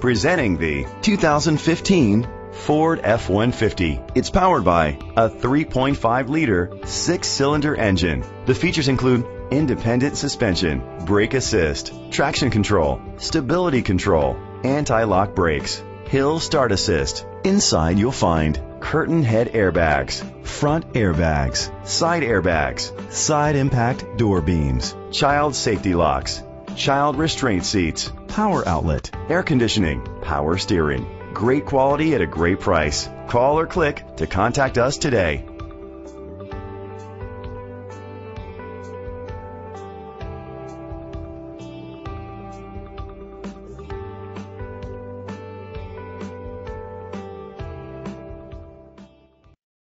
Presenting the 2015 Ford F-150. It's powered by a 3.5-liter 6-cylinder engine. The features include independent suspension, brake assist, traction control, stability control, anti-lock brakes, hill start assist. Inside you'll find curtain head airbags, front airbags, side impact door beams, child safety locks, child restraint seats, power outlet, air conditioning, power steering. Great quality at a great price. Call or click to contact us today.